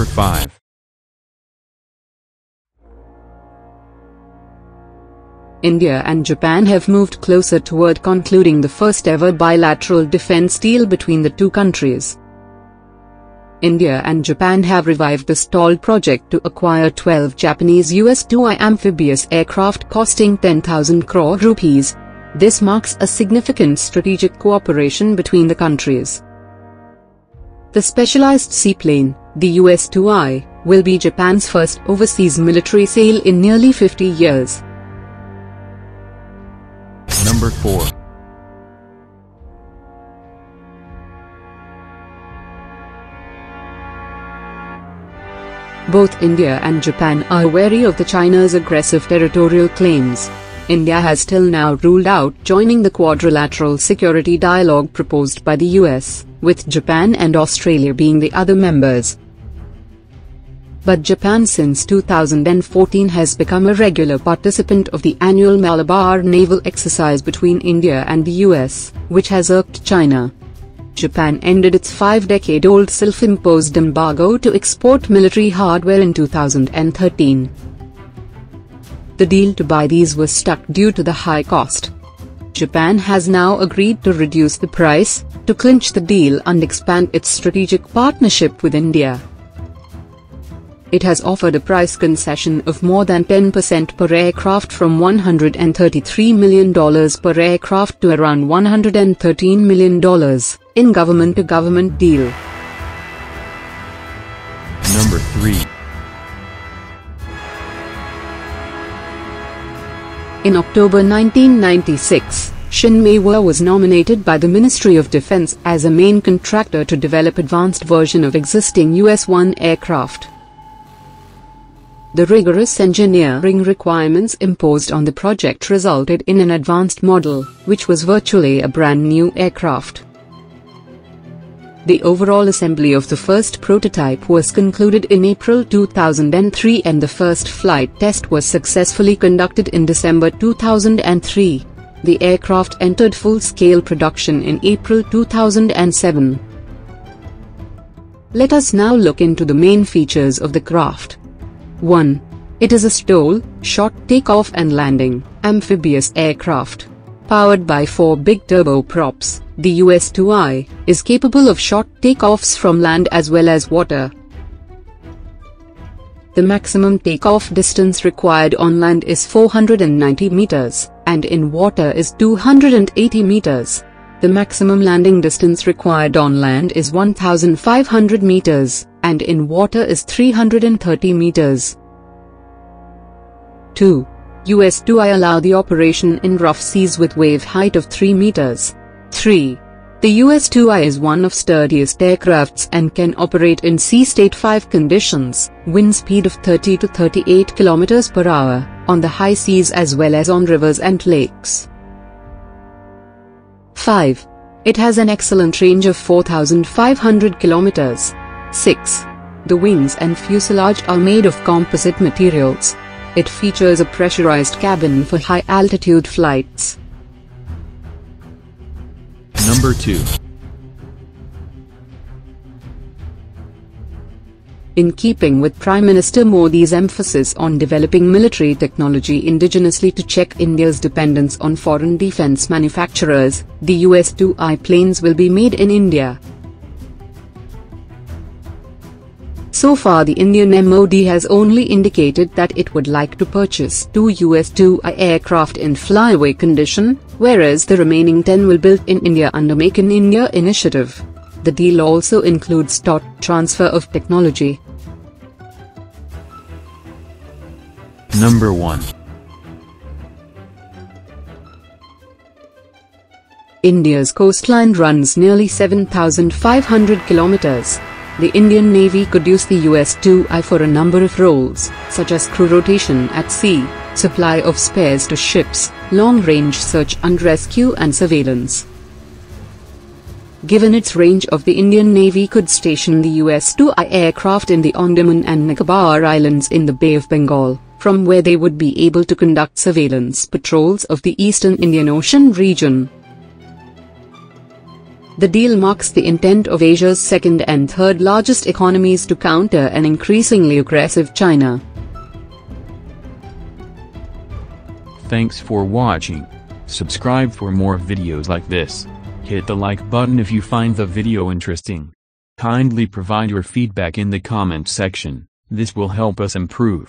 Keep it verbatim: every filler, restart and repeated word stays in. number five. India and Japan have moved closer toward concluding the first ever bilateral defense deal between the two countries. India and Japan have revived the STOL project to acquire twelve Japanese U S two i amphibious aircraft costing ten thousand crore rupees. This marks a significant strategic cooperation between the countries. The specialized seaplane, the U S two i, will be Japan's first overseas military sale in nearly fifty years. Number four. Both India and Japan are wary of the China's aggressive territorial claims. India has till now ruled out joining the quadrilateral security dialogue proposed by the U S, with Japan and Australia being the other members. But Japan since two thousand fourteen has become a regular participant of the annual Malabar naval exercise between India and the U S, which has irked China. Japan ended its five-decade-old self-imposed embargo to export military hardware in two thousand thirteen. The deal to buy these was stuck due to the high cost. Japan has now agreed to reduce the price, to clinch the deal and expand its strategic partnership with India. It has offered a price concession of more than ten percent per aircraft from one hundred thirty-three million dollars per aircraft to around one hundred thirteen million dollars, in government-to-government deal. Number three. In October nineteen ninety-six, ShinMaywa was nominated by the Ministry of Defense as a main contractor to develop advanced version of existing U S one aircraft. The rigorous engineering requirements imposed on the project resulted in an advanced model, which was virtually a brand new aircraft. The overall assembly of the first prototype was concluded in April two thousand three and the first flight test was successfully conducted in December two thousand three. The aircraft entered full-scale production in April two thousand seven. Let us now look into the main features of the craft. one. It is a STOL, short takeoff and landing, amphibious aircraft. Powered by four big turboprops, the U S two i is capable of short takeoffs from land as well as water. The maximum takeoff distance required on land is four hundred ninety meters, and in water is two hundred eighty meters. The maximum landing distance required on land is one thousand five hundred meters, and in water is three hundred thirty meters. two. U S two i allow the operation in rough seas with wave height of three meters. three. The U S two i is one of sturdiest aircrafts and can operate in sea state five conditions, wind speed of thirty to thirty-eight kilometers per hour, on the high seas as well as on rivers and lakes. five. It has an excellent range of four thousand five hundred kilometers. six. The wings and fuselage are made of composite materials. It features a pressurized cabin for high-altitude flights. Number two. In keeping with Prime Minister Modi's emphasis on developing military technology indigenously to check India's dependence on foreign defense manufacturers, the U S two i planes will be made in India. So far the Indian M O D has only indicated that it would like to purchase two U S two i aircraft in flyaway condition, whereas the remaining ten will built in India under Make in India initiative. The deal also includes ToT transfer of technology. Number one. India's coastline runs nearly seven thousand five hundred kilometers. The Indian Navy could use the U S two i for a number of roles, such as crew rotation at sea, supply of spares to ships, long-range search and rescue and surveillance. Given its range of the Indian Navy could station the U S two i aircraft in the Andaman and Nicobar Islands in the Bay of Bengal, from where they would be able to conduct surveillance patrols of the eastern Indian Ocean region. The deal marks the intent of Asia's second and third largest economies to counter an increasingly aggressive China. Thanks for watching. Subscribe for more videos like this. Hit the like button if you find the video interesting. Kindly provide your feedback in the comment section. This will help us improve.